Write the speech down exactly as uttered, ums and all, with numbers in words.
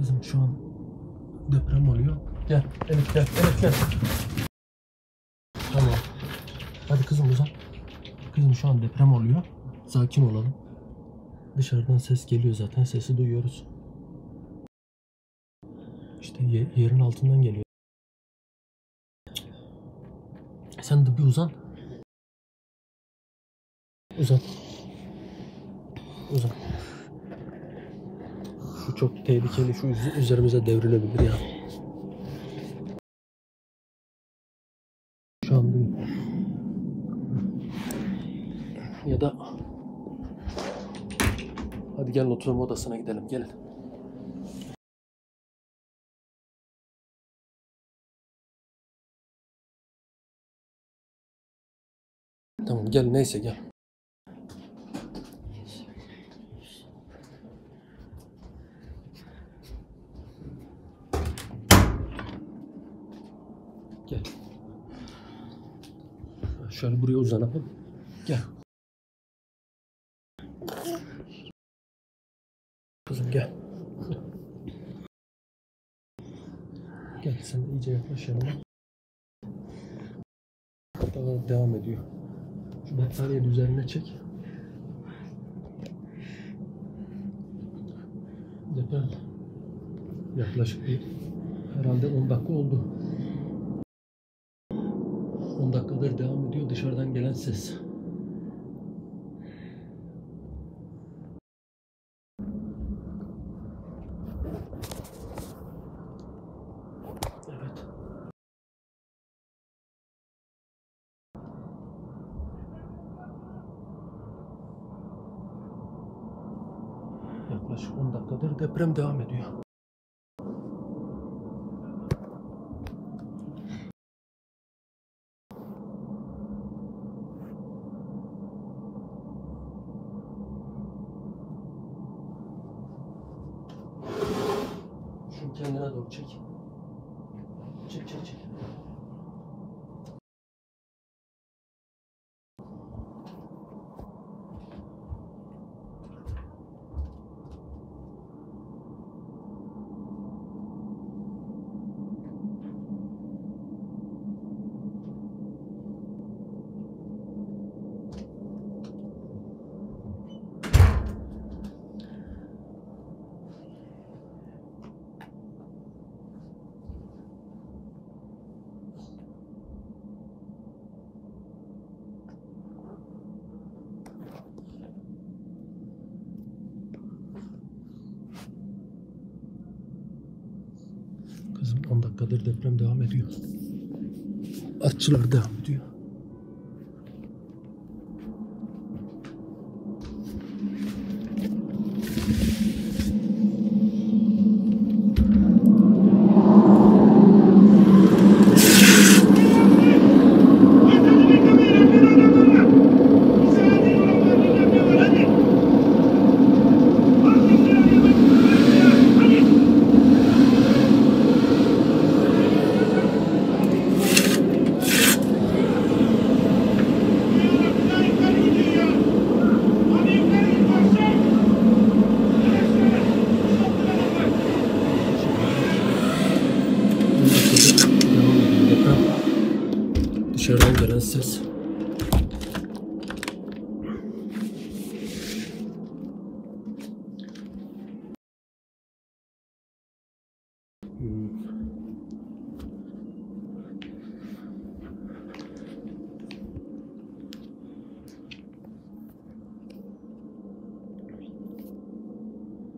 Kızım şu an deprem oluyor. Gel Elif, gel Elif, gel. Tamam. Hadi kızım uzan. Kızım şu an deprem oluyor. Sakin olalım. Dışarıdan ses geliyor zaten. Sesi duyuyoruz. İşte yerin altından geliyor. Sen de bir uzan. Uzan. Uzan. Şu çok tehlikeli. Şu üzerimize devrilebilir ya. Şu an değil. Ya da hadi gelin oturma odasına gidelim. Gelin. Tamam gel, neyse gel. Gel. Şöyle buraya uzanalım. Gel. Kızım gel. Gel sen de iyice yaklaş yanıma. Daha devam ediyor. Şu battaniyeyi üzerine çek. Deprem. Yaklaşık bir herhalde on dakika oldu. on dakikadır devam ediyor dışarıdan gelen ses. Evet. Yaklaşık on dakikadır deprem devam ediyor. Kendine doğru çek. Çek çek çek. on dakikadır deprem devam ediyor. Artçılar devam ediyor. Dışarıdan gelen ses.